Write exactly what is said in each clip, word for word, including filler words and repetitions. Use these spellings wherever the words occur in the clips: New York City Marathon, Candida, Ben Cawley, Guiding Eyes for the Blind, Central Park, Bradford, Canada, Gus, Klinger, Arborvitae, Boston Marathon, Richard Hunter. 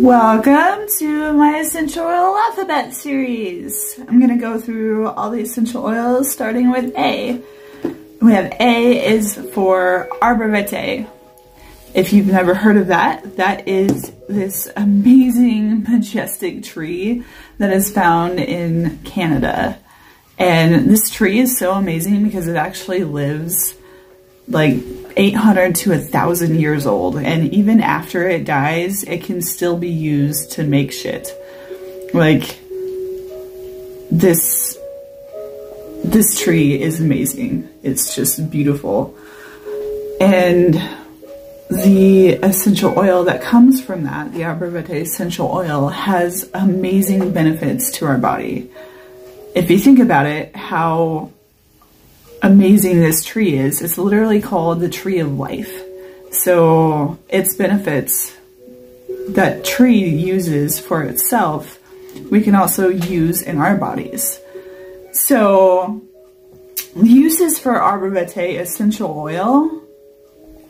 Welcome to my essential oil alphabet series. I'm going to go through all the essential oils starting with A. We have A is for Arborvitae. If you've never heard of that, that is this amazing majestic tree that is found in Canada. And this tree is so amazing because it actually lives like eight hundred to a thousand years old, and even after it dies it can still be used to make shit. Like this this tree is amazing. It's just beautiful. And the essential oil that comes from that, the Arborvitae essential oil, has amazing benefits to our body. If you think about it, how amazing this tree is. It's literally called the tree of life. So its benefits that tree uses for itself, we can also use in our bodies. So uses for Arborvitae essential oil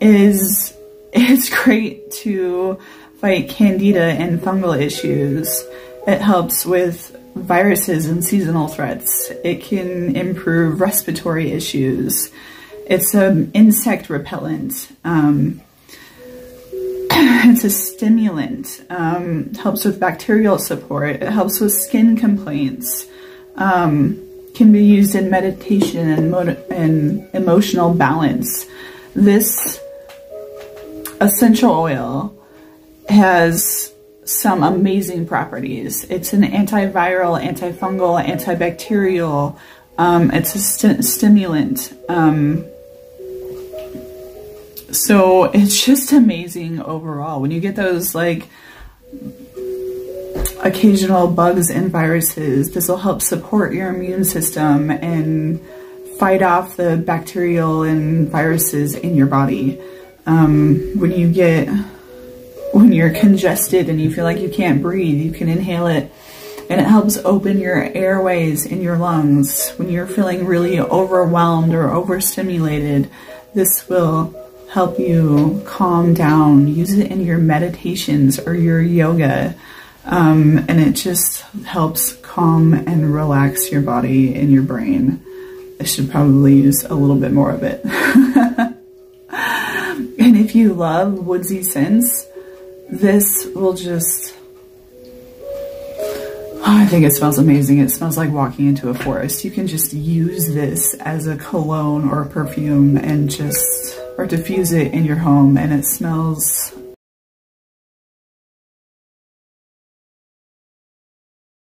is it's great to fight candida and fungal issues. It helps with viruses and seasonal threats. It can improve respiratory issues. It's an insect repellent. Um, it's a stimulant. Um, helps with bacterial support. It helps with skin complaints. Um, can be used in meditation and, and emotional balance. This essential oil has some amazing properties. It's an antiviral, antifungal, antibacterial. Um, it's a st stimulant. Um, so it's just amazing overall. When you get those like occasional bugs and viruses, this will help support your immune system and fight off the bacterial and viruses in your body. Um, when you get When you're congested and you feel like you can't breathe, you can inhale it, and it helps open your airways and your lungs. When you're feeling really overwhelmed or overstimulated, this will help you calm down. Use it in your meditations or your yoga, um, and it just helps calm and relax your body and your brain. I should probably use a little bit more of it. And if you love woodsy scents, this will just, oh, I think it smells amazing. It smells like walking into a forest. You can just use this as a cologne or a perfume and just, or diffuse it in your home, and it smells